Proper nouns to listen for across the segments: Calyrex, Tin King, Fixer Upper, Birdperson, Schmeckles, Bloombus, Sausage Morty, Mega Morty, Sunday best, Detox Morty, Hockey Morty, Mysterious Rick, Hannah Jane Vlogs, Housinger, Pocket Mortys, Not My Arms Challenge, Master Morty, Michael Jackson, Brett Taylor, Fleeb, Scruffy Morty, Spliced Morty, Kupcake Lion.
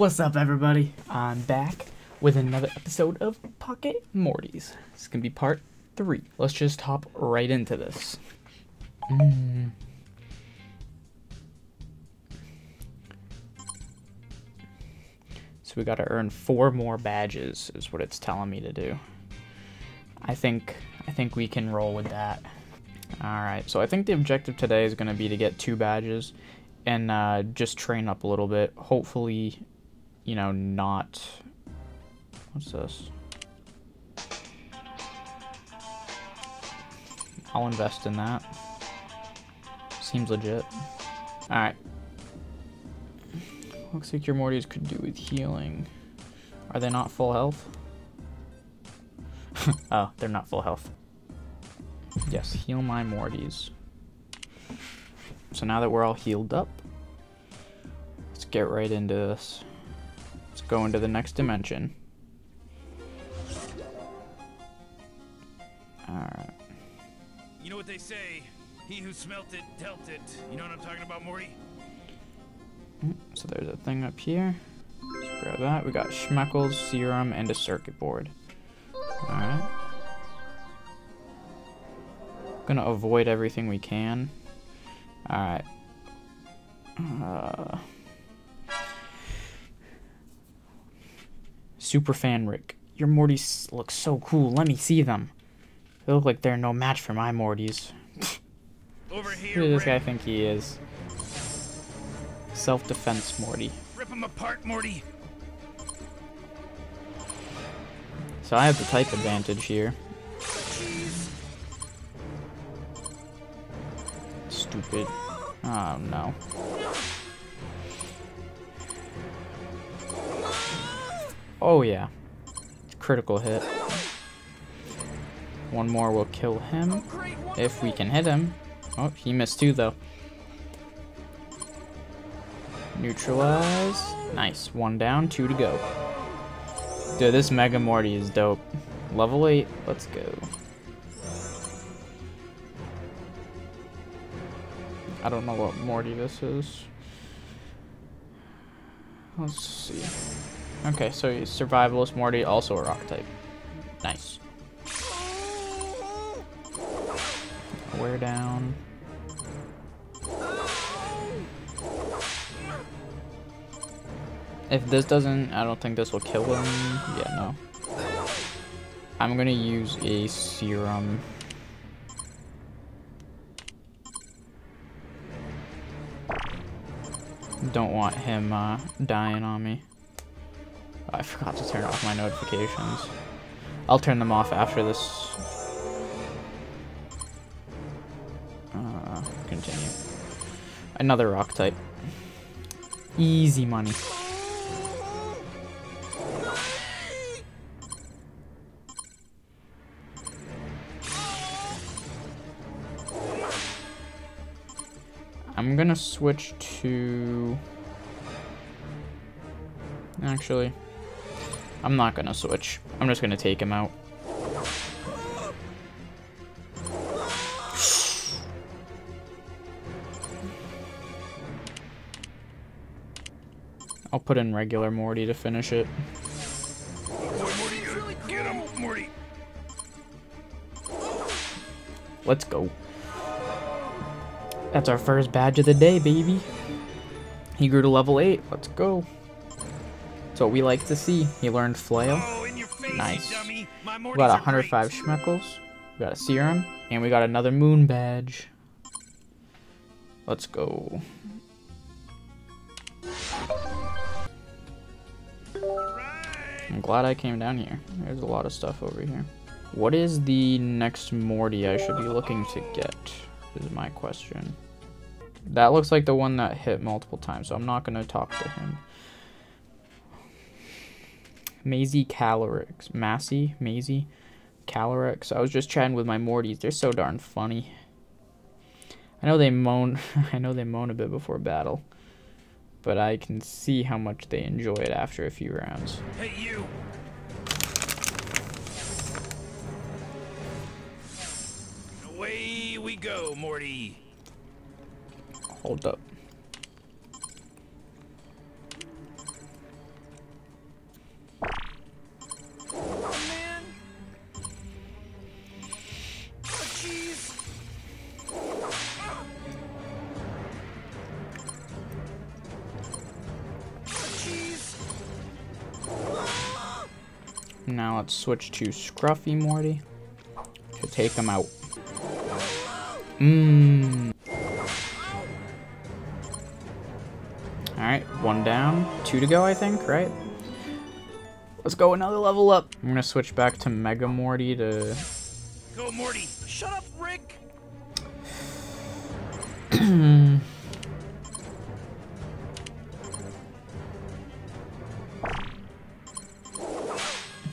What's up, everybody? I'm back with another episode of Pocket Mortys. This is gonna be part 3. Let's just hop right into this. So we gotta earn 4 more badges is what it's telling me to do. I think we can roll with that. Alright, so I think the objective today is gonna be to get 2 badges and just train up a little bit. Hopefully, you know, not... What's this? I'll invest in that. Seems legit. Alright. Looks like your Mortys could do with healing. Are they not full health? Oh, they're not full health. Yes, heal my Mortys. So now that we're all healed up, let's get right into this. Let's go into the next dimension. Alright. You know what they say, he who smelt it, dealt it. You know what I'm talking about, Morty? So there's a thing up here. Let's grab that. We got Schmeckles, serum, and a circuit board. Alright. Gonna avoid everything we can. Alright. Superfan Rick. Your Mortys look so cool. Let me see them. They look like they're no match for my Mortys. Over here, who does this guy think he is? Self-defense Morty. Rip him apart, Morty. So I have the type advantage here. Stupid. Oh no. Oh yeah. Critical hit. One more will kill him. If we can hit him. Oh, he missed 2 though. Neutralize. Nice. 1 down, 2 to go. Dude, this Mega Morty is dope. Level 8. Let's go. I don't know what Morty this is. Let's see. Okay, so Survivalist Morty, also a rock type. Nice. Wear down. If this doesn't, I don't think this will kill him. Yeah, no. I'm gonna use a serum. Don't want him dying on me. Oh, I forgot to turn off my notifications. I'll turn them off after this. Continue. Another rock type. Easy money. I'm gonna switch to... Actually, I'm not gonna switch. I'm just gonna take him out. I'll put in regular Morty to finish it. Let's go. That's our first badge of the day, baby. He grew to level 8. Let's go. That's what we like to see. He learned flail. Oh, face, nice. We got 105 Schmeckles. We got a serum. And we got another moon badge. Let's go. I'm glad I came down here. There's a lot of stuff over here. What is the next Morty I should be looking to get? Is my question. That looks like the one that hit multiple times, so I'm not going to talk to him. Maisie Calyrex. Maisie Calyrex. I was just chatting with my Mortys. They're so darn funny. I know they moan a bit before battle, but I can see how much they enjoy it after a few rounds. Hey, you. Away we go, Morty. Hold up. Now let's switch to Scruffy Morty to take him out. Alright, one down, two to go, I think, right? Let's go another level up. I'm gonna switch back to Mega Morty to... Go, Morty! Shut up, Rick!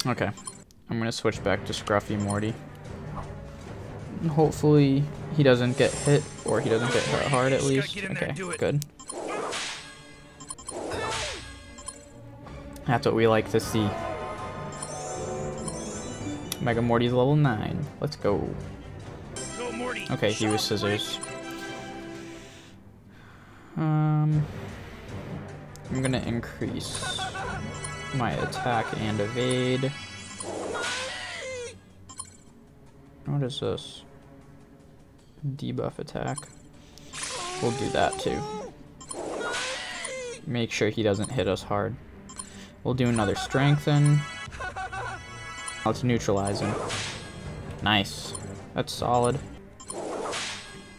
Okay, I'm gonna switch back to Scruffy Morty. And hopefully he doesn't get hit, or he doesn't get hit hard at least. Okay, good. That's what we like to see. Mega Morty's level 9. Let's go. Okay, he was scissors. I'm gonna increase my attack and evade. What is this? Debuff attack. We'll do that too. Make sure he doesn't hit us hard. We'll do another strengthen. Let's neutralize him. Nice. That's solid.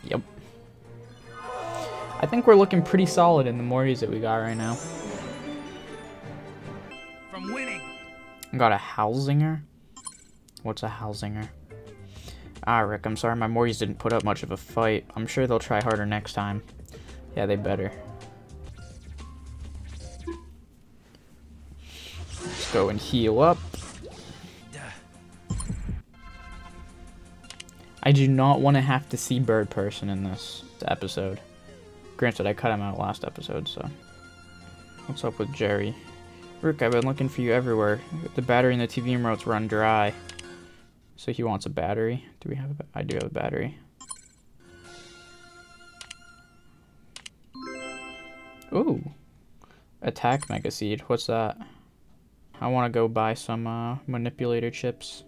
Yep. I think we're looking pretty solid in the Mortys that we got right now. From winning. Got a Housinger. What's a Housinger? Ah, Rick, I'm sorry my Mortys didn't put up much of a fight. I'm sure they'll try harder next time. Yeah, they better. Let's go and heal up. I do not want to have to see Birdperson in this episode. Granted, I cut him out last episode, so. What's up with Jerry? Rick, I've been looking for you everywhere. The battery in the TV remote's run dry. So he wants a battery. Do we have a I do have a battery. Ooh. Attack Mega Seed. What's that? I want to go buy some manipulator chips.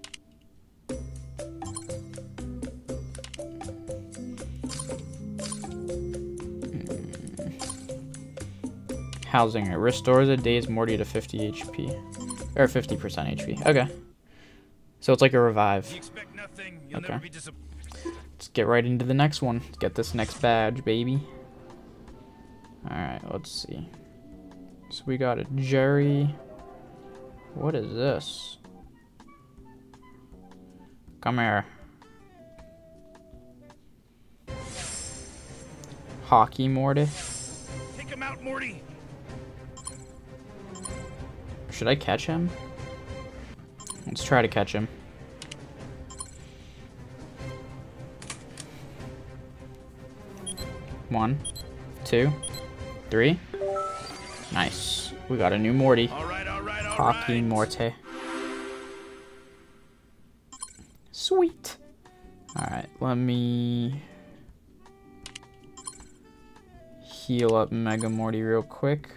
Housinger. Restores a day's Morty to 50 HP. Or 50% HP. Okay. So it's like a revive. Okay. Let's get right into the next one. Let's get this next badge, baby. Alright, let's see. So we got a Jerry. What is this? Come here. Hockey Morty. Take him out, Morty. Should I catch him? Let's try to catch him. One, two, three. Nice. We got a new Morty. Hockey Morty. Sweet. Alright, let me heal up Mega Morty real quick.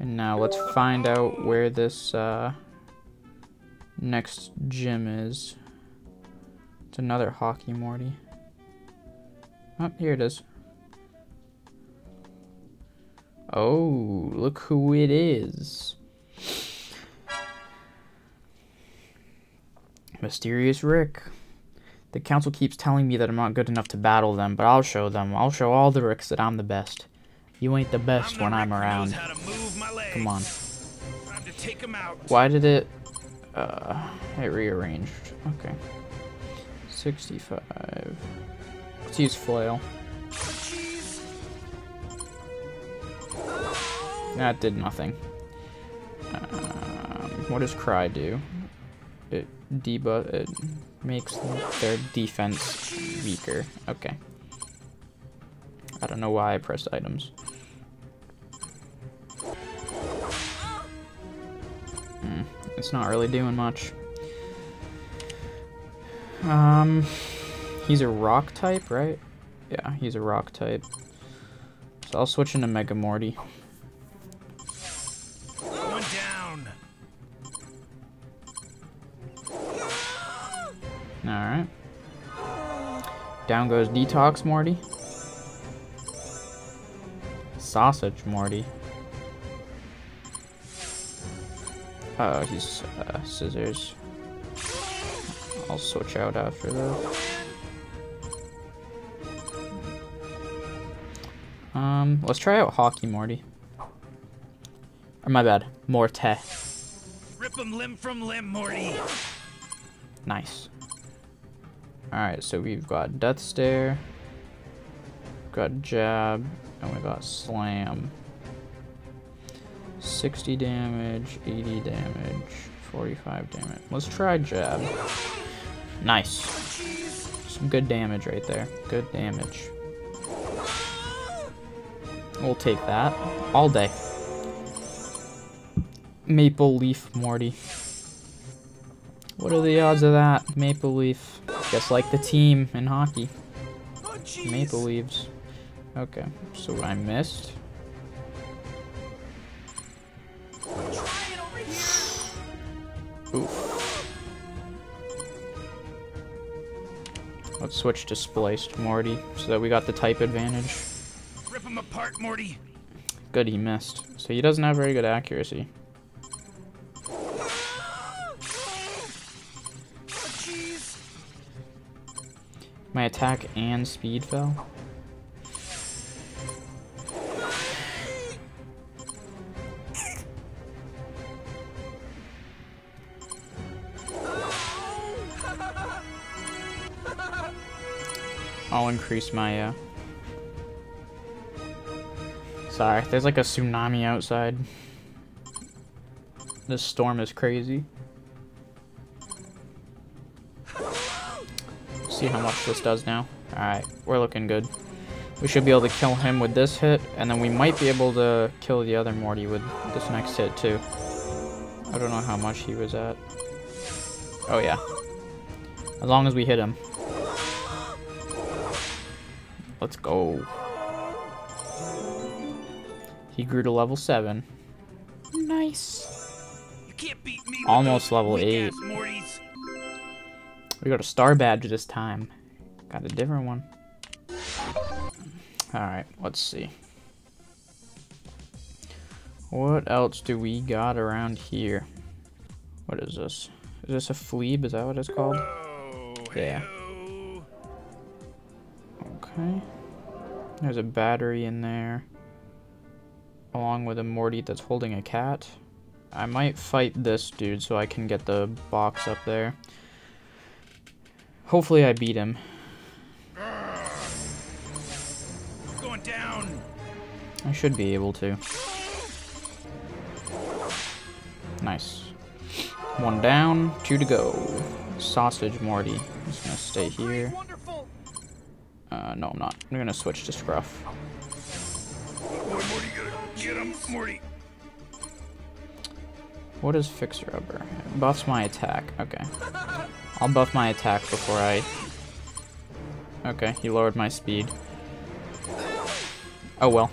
And now let's find out where this next gym is. It's another Hockey Morty. Oh, here it is. Oh, look who it is. Mysterious Rick. The council keeps telling me that I'm not good enough to battle them, but I'll show them. I'll show all the Ricks that I'm the best. You ain't the best when I'm around. Come on. Time to take him out. Why did it... it rearranged. Okay. 65. Let's use flail. That did nothing. What does Cry do? It debuff... It makes their defense weaker. Okay. I don't know why I pressed items. It's not really doing much. He's a rock type, right? Yeah, he's a rock type. So I'll switch into Mega Morty. One down. Alright. Down goes Detox Morty. Sausage Morty. Oh, he's scissors. I'll switch out after this. Let's try out Hockey Morty. Or my bad, Morty. Rip him limb from limb, Morty. Nice. Alright, so we've got Death Stare, we've got Jab, and we got Slam. 60 damage, 80 damage, 45 damage. Let's try Jab. Nice. Some good damage right there. Good damage. We'll take that all day. Maple Leaf Morty. What are the odds of that? Maple Leaf. Just like the team in hockey. Maple Leaves. Okay, so I missed. Oof. Let's switch to Spliced Morty so that we got the type advantage. Rip him apart, Morty. Good, he missed. So he doesn't have very good accuracy. My attack and speed fell. I'll increase my, Sorry, there's like a tsunami outside. This storm is crazy. See how much this does now. Alright, we're looking good. We should be able to kill him with this hit, and then we might be able to kill the other Morty with this next hit too. I don't know how much he was at. Oh yeah. As long as we hit him. Let's go. He grew to level 7. Nice. You can't beat me. Almost level 8. We got a star badge this time. Got a different one. Alright, let's see. What else do we got around here? What is this? Is this a Fleeb? Is that what it's called? Yeah. Okay. There's a battery in there. Along with a Morty that's holding a cat. I might fight this dude so I can get the box up there. Hopefully I beat him. Going down. I should be able to. Nice. One down, two to go. Sausage Morty. I'm just gonna stay here. No, I'm not. I'm gonna switch to Scruff. Get him, Morty. What is Fixer Upper? It buffs my attack. Okay. I'll buff my attack before I... Okay, he lowered my speed. Oh well.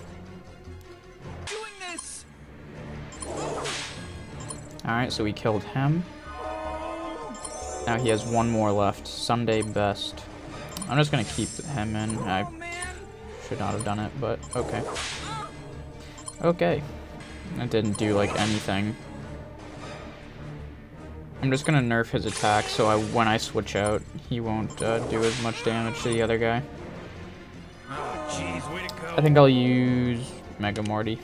Alright, so we killed him. Now he has one more left. Sunday best. I'm just gonna keep him in. I should not have done it, but okay. Okay. That didn't do like anything. I'm just gonna nerf his attack so when I switch out, he won't do as much damage to the other guy. Oh, geez, way to go. I think I'll use Mega Morty.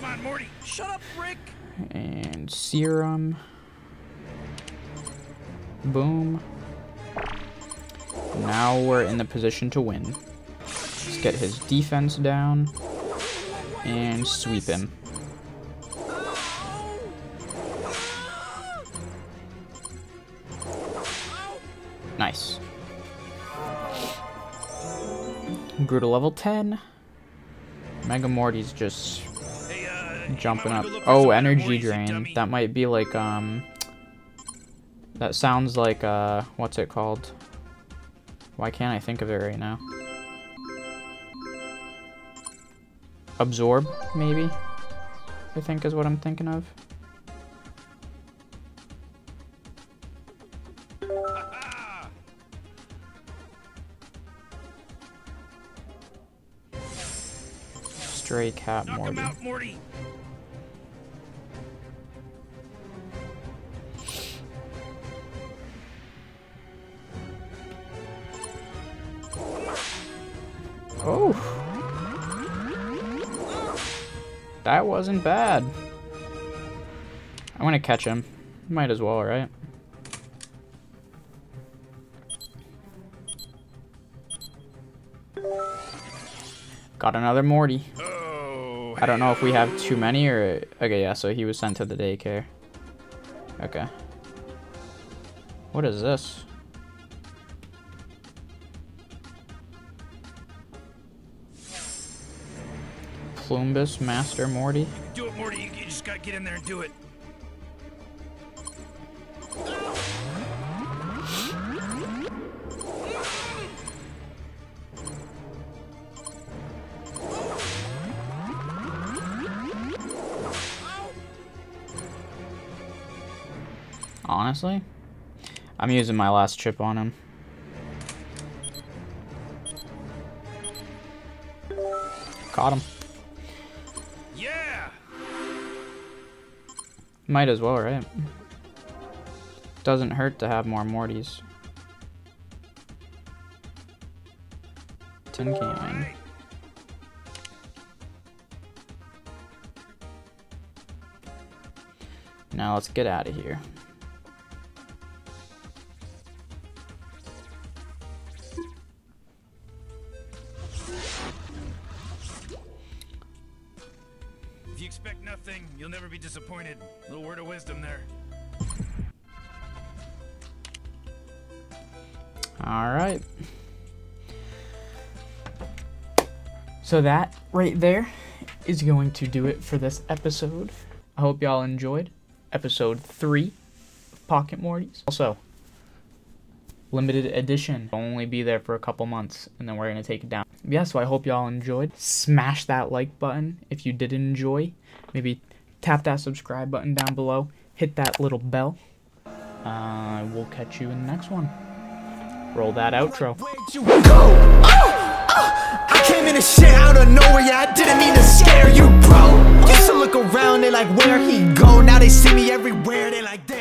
Come on, Morty. Shut up, Rick. And serum. Boom. Now we're in the position to win. Let's get his defense down. And sweep him. Nice. Grew to level 10. Mega Morty's just jumping up. Oh, energy drain. That might be like that sounds like what's it called? Why can't I think of it right now? Absorb, maybe, I think is what I'm thinking of. Stray Cat Morty. Knock him out, Morty. Oh, that wasn't bad. I want to catch him. Might as well, right? Got another Morty. Oh, I don't know if we have too many or... Okay, yeah, so he was sent to the daycare. Okay. What is this? Bloombus, Master Morty. You can do it, Morty. You just gotta get in there and do it. Honestly, I'm using my last chip on him. Caught him. Yeah. Might as well, right? Doesn't hurt to have more Mortys. Tin King. Now let's get out of here. You'll never be disappointed. A little word of wisdom there. All right. So that right there is going to do it for this episode. I hope y'all enjoyed episode 3 of Pocket Mortys. Also, limited edition. It'll only be there for a couple months, and then we're going to take it down. Yeah, so I hope y'all enjoyed. Smash that like button if you did enjoy. Maybe tap that subscribe button down below. Hit that little bell. We'll catch you in the next one. Roll that outro. Where'd you go? Oh, oh, I came in this shit out of nowhere. Yeah, I didn't mean to scare you, bro. Used to look around and like, where he go? Now they see me everywhere. They like,